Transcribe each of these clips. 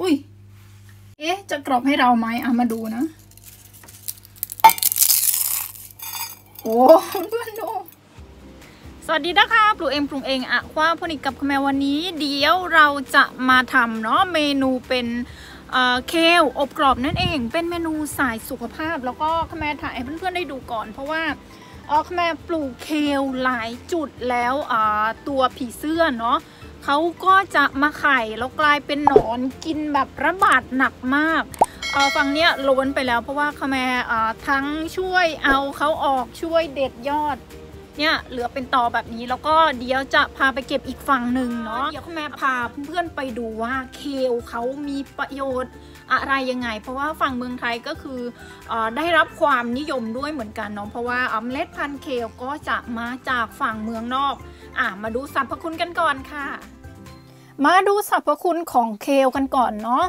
อุ้ยเอ๊ะจะกรอบให้เราไหมเอามาดูนะโอ้เพื่อนดูสวัสดีนะคะปลูกเองปรุงเองอะคว้าพนิกกับคุณแม่วันนี้เดี๋ยวเราจะมาทำเนาะเมนูเป็นKale อบกรอบนั่นเองเป็นเมนูสายสุขภาพแล้วก็คุณแม่ถ่ายให้เพื่อนๆได้ดูก่อนเพราะว่าคุณแม่ปลูกKaleหลายจุดแล้วตัวผีเสื้อเนาะเขาก็จะมาไข่แล้วกลายเป็นหนอนกินแบบระบาดหนักมากฝั่งเนี้ยล้นไปแล้วเพราะว่าขแมทั้งช่วยเอาเขาออกช่วยเด็ดยอดเนี่ยเหลือเป็นตอแบบนี้แล้วก็เดี๋ยวจะพาไปเก็บอีกฝั่งหนึ่งเนาะเดี๋ยวขแมพาเพื่อนไปดูว่าเคลเขามีประโยชน์อะไรยังไงเพราะว่าฝั่งเมืองไทยก็คือได้รับความนิยมด้วยเหมือนกันเนาะเพราะว่าเมล็ดพันธุ์เคลก็จะมาจากฝั่งเมืองนอกมาดูสรรพคุณกันก่อนค่ะมาดูสรรพคุณของเคลกันก่อนเนาะ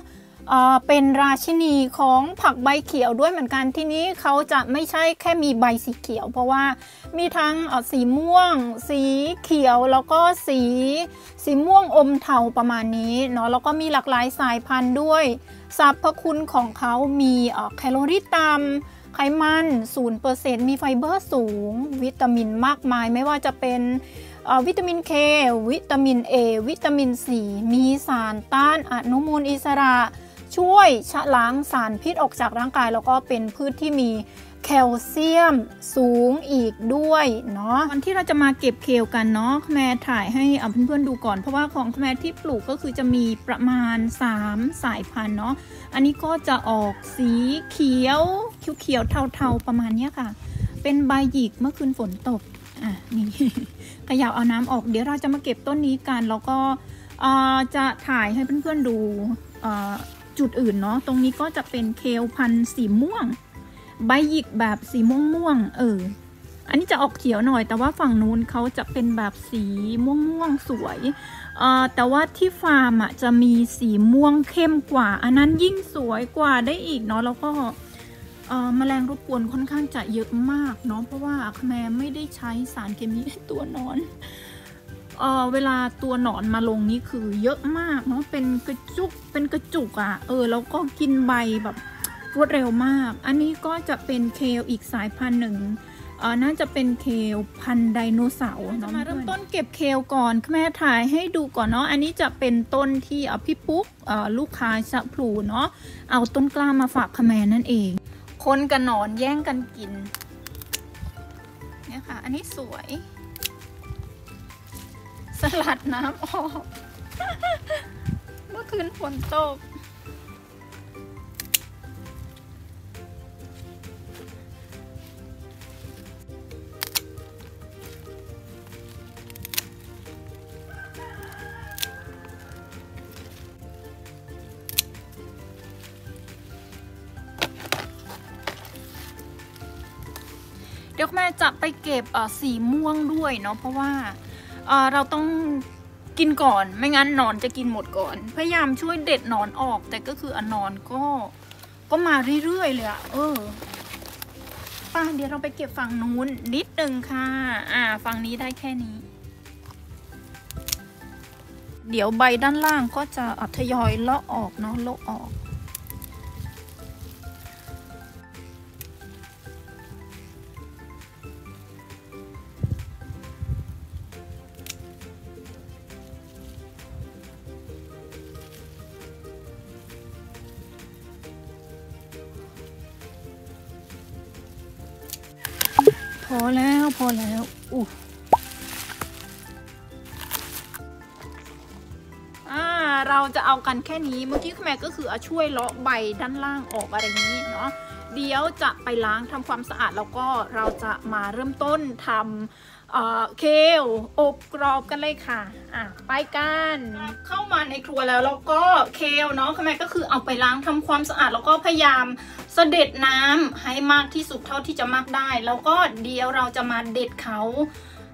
เป็นราชินีของผักใบเขียวด้วยเหมือนกันที่นี้เขาจะไม่ใช่แค่มีใบสีเขียวเพราะว่ามีทั้งสีม่วงสีเขียวแล้วก็สีม่วงอมเทาประมาณนี้เนาะแล้วก็มีหลากหลายสายพันธุ์ด้วยสรรพคุณของเขามีแคลอรี่ต่ำไขมัน 0% มีไฟเบอร์สูงวิตามินมากมายไม่ว่าจะเป็นวิตามิน K วิตามิน A วิตามิน C มีสารต้านอนุมูลอิสระช่วยชะล้างสารพิษออกจากร่างกายแล้วก็เป็นพืชที่มีแคลเซียมสูงอีกด้วยเนาะตอนที่เราจะมาเก็บเคลกันเนาะแม่ถ่ายให้เพื่อนๆดูก่อนเพราะว่าของแม่ที่ปลูกก็คือจะมีประมาณ3สายพันธุ์เนาะอันนี้ก็จะออกสีเขียวเทาๆประมาณนี้ค่ะเป็นใบหยิกเมื่อคืนฝนตกนี่ขยาวเอาน้ำออกเดี๋ยวเราจะมาเก็บต้นนี้กันแล้วก็จะถ่ายให้เพื่อนๆดูจุดอื่นเนาะตรงนี้ก็จะเป็นเคลพันธุ์สีม่วงใบหยิกแบบสีม่วงอันนี้จะออกเขียวหน่อยแต่ว่าฝั่งนู้นเขาจะเป็นแบบสีม่วงสวยแต่ว่าที่ฟาร์มจะมีสีม่วงเข้มกว่าอันนั้นยิ่งสวยกว่าได้อีกเนาะแล้วก็แมลงรบกวนค่อนข้างจะเยอะมากเนาะเพราะว่าแม่ไม่ได้ใช้สารเคมีในตัวนอนเวลาตัวหนอนมาลงนี่คือเยอะมากเนาะเป็นกระจุกอ่ะแล้วก็กินใบแบบรวดเร็วมากอันนี้ก็จะเป็นเคลอีกสายพันธุ์หนึ่งน่าจะเป็นเคลพันธุ์ไดโนเสาร์เนาะมาเริ่มต้นเก็บเคลก่อนแม่ถ่ายให้ดูก่อนเนาะอันนี้จะเป็นต้นที่พี่ปุ๊กลูกค้าชะพลูเนาะเอาต้นกล้ามาฝากแม่นั่นเองคนกับหนอนแย่งกันกินเนี่ยค่ะอันนี้สวยสลัดน้ำออกเมื่อคืนฝนตกเดี๋ยวแม่จะไปเก็บสีม่วงด้วยเนาะเพราะว่าเราต้องกินก่อนไม่งั้นหนอนจะกินหมดก่อนพยายามช่วยเด็ดหนอนออกแต่ก็คือหนอนก็มาเรื่อยๆเลยอะป้าเดี๋ยวเราไปเก็บฝั่งนู้นนิดนึงค่ะฝั่งนี้ได้แค่นี้เดี๋ยวใบด้านล่างก็จะทยอยเลาะออกเนาะเลาะออกพอแล้วเราจะเอากันแค่นี้เมื่อกี้แม่ก็คือช่วยเลาะใบด้านล่างออกอะไรนี้เนาะเดี๋ยวจะไปล้างทำความสะอาดแล้วก็เราจะมาเริ่มต้นทำเคลอบกรอบกันเลยค่ะไปกันเข้ามาในครัวแล้วแล้วก็เคลเนาะแม่ก็คือเอาไปล้างทำความสะอาดแล้วก็พยายามเสด็จน้ำให้มากที่สุดเท่าที่จะมากได้แล้วก็เดี๋ยวเราจะมาเด็ดเขา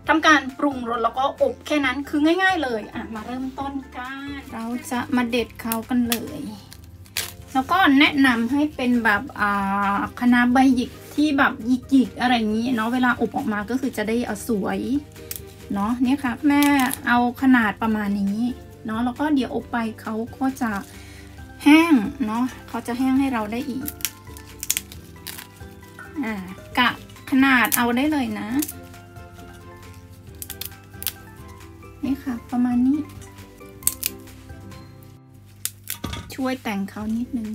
ทำการปรุงรสแล้วก็อบแค่นั้นคือง่ายๆเลยมาเริ่มต้นกันเราจะมาเด็ดเขากันเลยแล้วก็แนะนำให้เป็นแบบคณะใบหยิกที่แบบหยิกๆอะไรอย่างนี้เนาะเวลาอบออกมาก็คือจะได้สวยเนาะเนี่ยค่ะแม่เอาขนาดประมาณนี้เนาะแล้วก็เดี๋ยวอบไปเขาก็จะ แห้งเนาะเขาจะแห้งให้เราได้อีกกะขนาดเอาได้เลยนะนี่ค่ะประมาณนี้ช่วยแต่งเขานิดนึง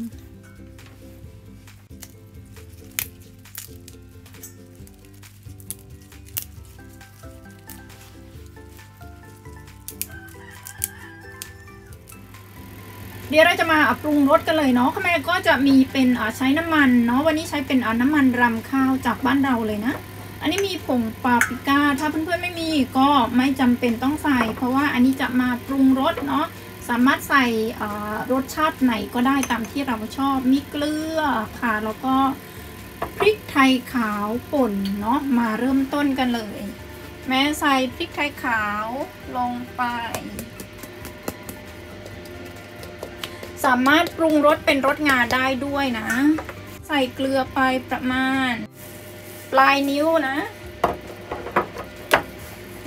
เดี๋ยวเราจะมาปรุงรสกันเลยเนาะข้าวแม่ก็จะมีเป็นใช้น้ำมันเนาะวันนี้ใช้เป็นน้ำมันรำข้าวจากบ้านเราเลยนะอันนี้มีผงปาปริก้าถ้าเพื่อนๆไม่มีก็ไม่จำเป็นต้องใส่เพราะว่าอันนี้จะมาปรุงรสเนาะสามารถใส่รสชาติไหนก็ได้ตามที่เราชอบมีเกลือค่ะแล้วก็พริกไทยขาวป่นเนาะมาเริ่มต้นกันเลยแม่ใส่พริกไทยขาวลงไปสามารถปรุงรสเป็นรสงาได้ด้วยนะใส่เกลือไปประมาณปลายนิ้วนะ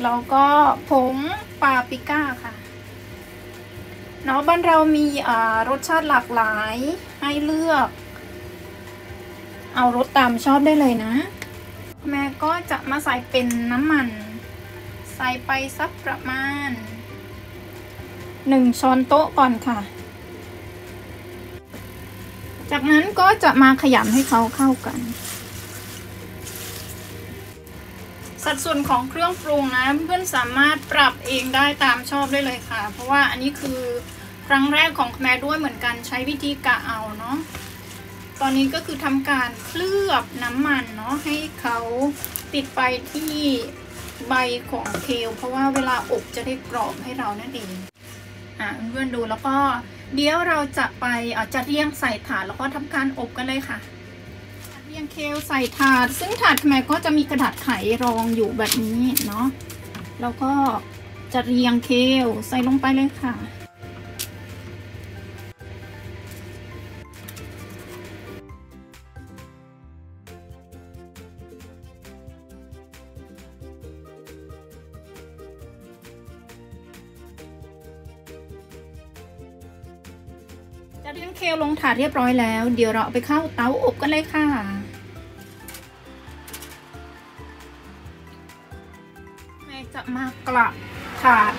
แล้วก็ผงปาปริก้าค่ะเนาะบ้านเรามีรสชาติหลากหลายให้เลือกเอารสตามชอบได้เลยนะแม่ก็จะมาใส่เป็นน้ำมันใส่ไปสักประมาณ1ช้อนโต๊ะก่อนค่ะจากนั้นก็จะมาขยำให้เขาเข้ากันสัดส่วนของเครื่องปรุงนะเพื่อนสามารถปรับเองได้ตามชอบได้เลยค่ะเพราะว่าอันนี้คือครั้งแรกของแม่ด้วยเหมือนกันใช้วิธีกะเอาเนาะตอนนี้ก็คือทำการเคลือบน้ำมันเนาะให้เขาติดไปที่ใบของเคลเพราะว่าเวลาอบจะได้กรอบให้เรานั่นเองเพื่อนดูแล้วก็เดี๋ยวเราจะไปจัดเรียงใส่ถาดแล้วก็ทำการอบกันเลยค่ะจัดเรียงเคลใส่ถาดซึ่งถาดแม่ก็จะมีกระดาษไขรองอยู่แบบนี้เนาะแล้วก็จัดเรียงเคลใส่ลงไปเลยค่ะจะเรียงเคลลงถาดเรียบร้อยแล้วเดี๋ยวเราไปเข้าเตาอบกันเลยค่ะแม่จะมากลับถาด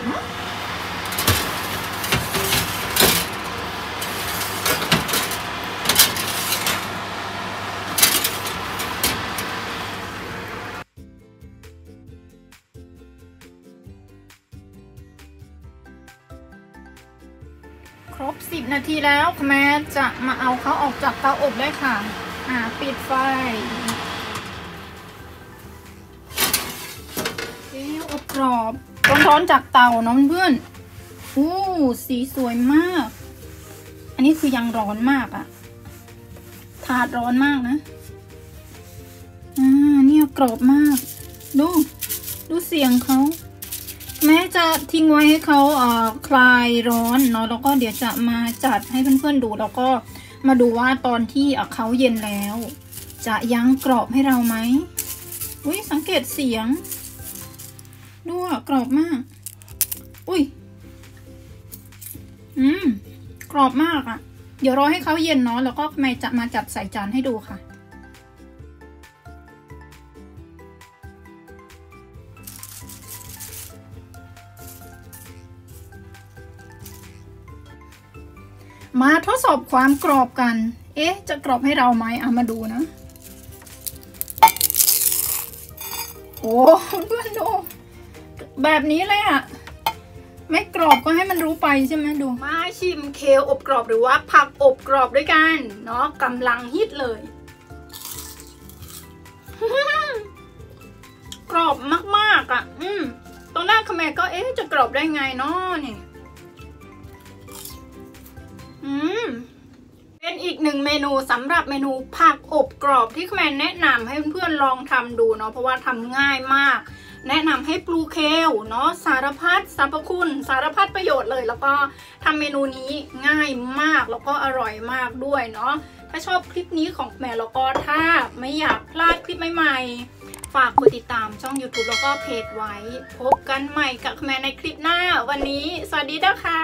ครบ10นาทีแล้วแม่จะมาเอาเขาออกจากเตาอบได้ค่ะปิดไฟเดี๋ยวอบกรอบร้อนๆจากเตาน้องเพื่อนอู้สีสวยมากอันนี้คือยังร้อนมากอะถาดร้อนมากนะเนี่ยกรอบมากดูเสียงเขาแม่จะทิ้งไว้ให้เขาคลายร้อนเนาะแล้วก็เดี๋ยวจะมาจัดให้เพื่อนๆดูแล้วก็มาดูว่าตอนที่เขาเย็นแล้วจะยังกรอบให้เราไหมอุ้ยสังเกตเสียงดูกรอบมากอุ้ยกรอบมากอะเดี๋ยวรอให้เขาเย็นเนาะแล้วก็แม่จะมาจัดใส่จานให้ดูค่ะมาทดสอบความกรอบกันจะกรอบให้เราไหมมาดูนะโอ้เพื่อนดูแบบนี้เลยอะไม่กรอบก็ให้มันรู้ไปใช่ไหมดูมาชิมเคลอบกรอบหรือว่าผักอบกรอบด้วยกันเนาะกำลังฮิตเลย กรอบมากๆอะตอนแรกแม่ก็จะกรอบได้ไงเนาะเนี่ยเป็นอีกหนึ่งเมนูสำหรับเมนูผักอบกรอบที่แม่แนะนำให้เพื่อนๆลองทำดูเนาะเพราะว่าทำง่ายมากแนะนำให้ปลูกเคลเนาะสารพัดสรรพคุณสารพัดประโยชน์เลยแล้วก็ทำเมนูนี้ง่ายมากแล้วก็อร่อยมากด้วยเนาะถ้าชอบคลิปนี้ของแม่แล้วก็ถ้าไม่อยากพลาดคลิปใหม่ๆฝากกดติดตามช่อง YouTube แล้วก็เพจไว้พบกันใหม่กับแม่ในคลิปหน้าวันนี้สวัสดีนะคะ